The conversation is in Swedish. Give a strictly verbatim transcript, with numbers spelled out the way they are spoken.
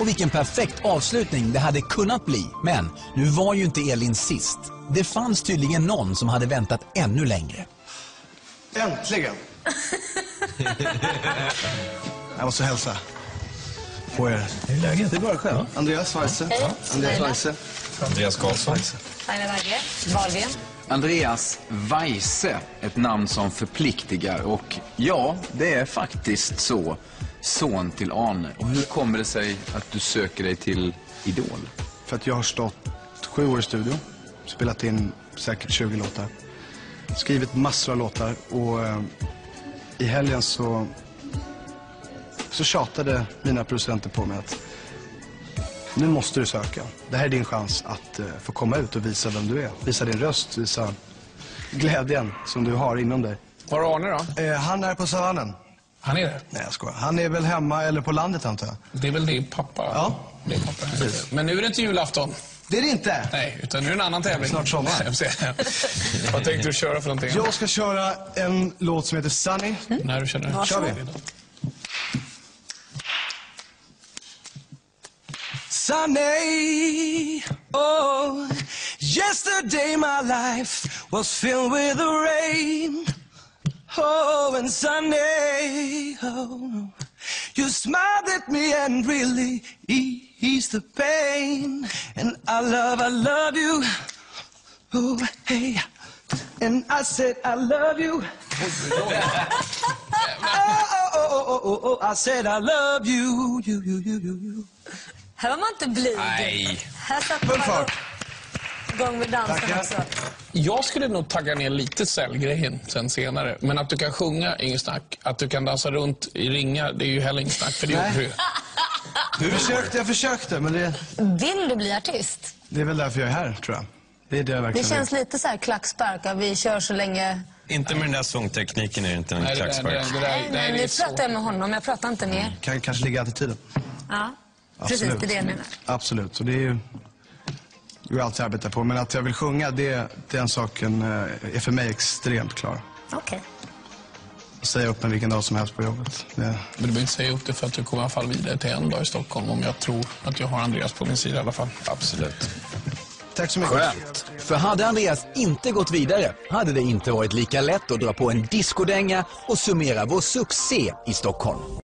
Och vilken perfekt avslutning det hade kunnat bli. Men nu var ju inte Elin sist. Det fanns tydligen någon som hade väntat ännu längre. Äntligen! Jag måste hälsa på er. Hur är läget? Det är bara själv. Andreas Waise. Ja. Andreas Waise. Andreas Karlsson. Andreas Waise. Ett namn som förpliktigar. Och ja, det är faktiskt så. Son till Arne. Och hur kommer det sig att du söker dig till Idol? För att jag har stått sju år i studio. Spelat in säkert tjugo låtar. Skrivit massor av låtar. Och eh, i helgen så... Så tjatade mina producenter på mig att nu måste du söka. Det här är din chans att eh, få komma ut och visa vem du är. Visa din röst, visa glädjen som du har inom dig. Var är Arne då? Eh, han är på savannen. Han är det? Nej, jag skojar. Han är väl hemma eller på landet, antar jag. Det är väl din pappa? Ja. Det är pappa. Precis. Men nu är det inte julafton. Det är det inte. Nej, utan nu är det en annan tävling. Snart sommar. Vad tänkte du köra för någonting? Jag ska köra en låt som heter Sunny. Mm. När du känner den. Kör vi. Sunny, oh, yesterday my life was filled with the rain. Oh, and Sunny, oh, you smiled at me and really eased the pain. And I love, I love you, oh, hey, and I said I love you. Oh, oh, oh, oh, oh, oh, I said I love you, you, you, you, you, you. Här var man inte blyg. Nej. Här satt man igång med dansen också. Jag skulle nog tagga ner lite cellgrejen sen senare. Men att du kan sjunga, ingen snack. Att du kan dansa runt i ringar, det är ju heller ingen snack. För det är ju... Du försökte, jag försökte, men det... Vill du bli artist? Det är väl därför jag är här, tror jag. Det är det jag verkligen. Det känns lite så här klackspark, att vi kör så länge... Inte med den där sångtekniken är inte en nej, klackspark. Det där, det där, nej, nej, nej, nu pratar jag med honom, jag pratar inte mer. Kan kanske ligga attityden. Ja. Absolut. Precis, det är det jag menar. Absolut, så det är ju jag alltid arbetar på. Men att jag vill sjunga, det, den saken är för mig extremt klar. Okej. Okay. Säga upp en vilken dag som helst på jobbet. Det... Men du behöver inte säga upp det för att du kommer i alla fall vidare till en dag i Stockholm. Om jag tror att jag har Andreas på min sida i alla fall. Absolut. Tack så mycket. Skönt. För hade Andreas inte gått vidare hade det inte varit lika lätt att dra på en diskodänga och summera vår succé i Stockholm.